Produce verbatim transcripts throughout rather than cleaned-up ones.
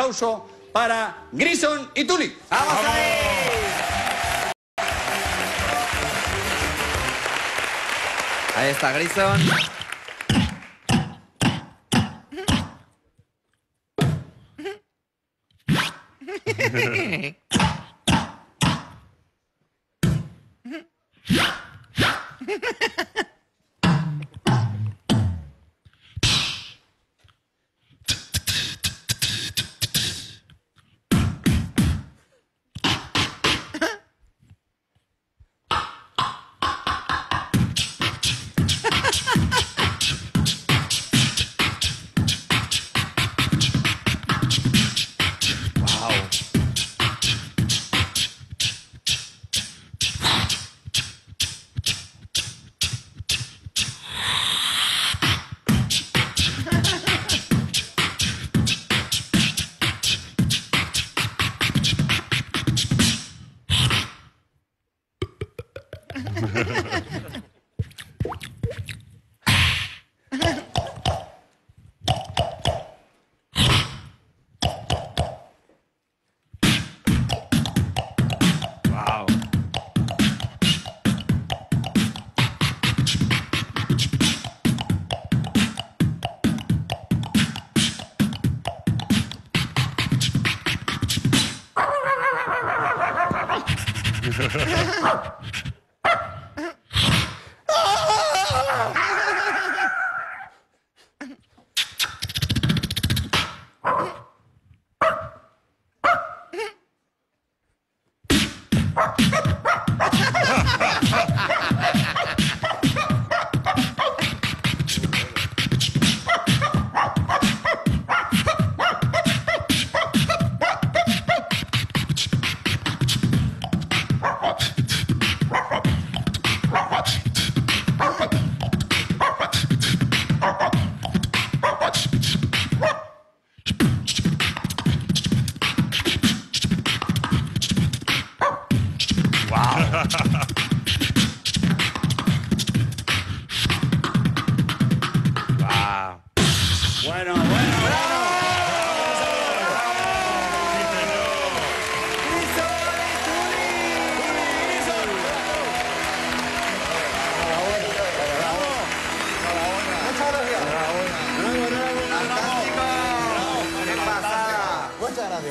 aplauso para Grison y Tuli. ¡Vamos a ver! Ahí está Grison.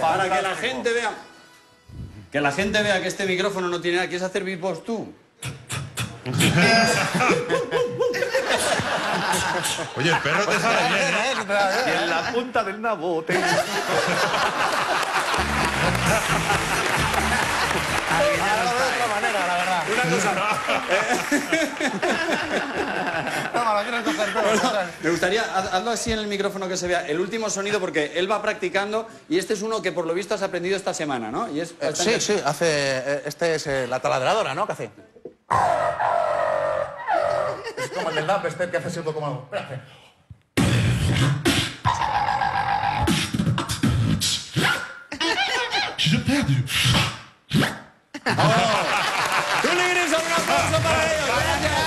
Para que la gente vea, que la gente vea que este micrófono no tiene nada. ¿Quieres hacer beatbox tú? Oye, el perro te sale bien, ¿no? Y en la punta del nabo te... Cosa. Bueno, me gustaría, hazlo así en el micrófono que se vea, el último sonido, porque él va practicando y este es uno que por lo visto has aprendido esta semana, ¿no? Y es eh, bastante... Sí, sí, hace... Eh, este es eh, la taladradora, ¿no? ¿Qué hace? Es como el del lab, este que hace siendo como... Espérate. ¡Oh! ¡Tú le eres un aplauso para ellos! ¡Gracias!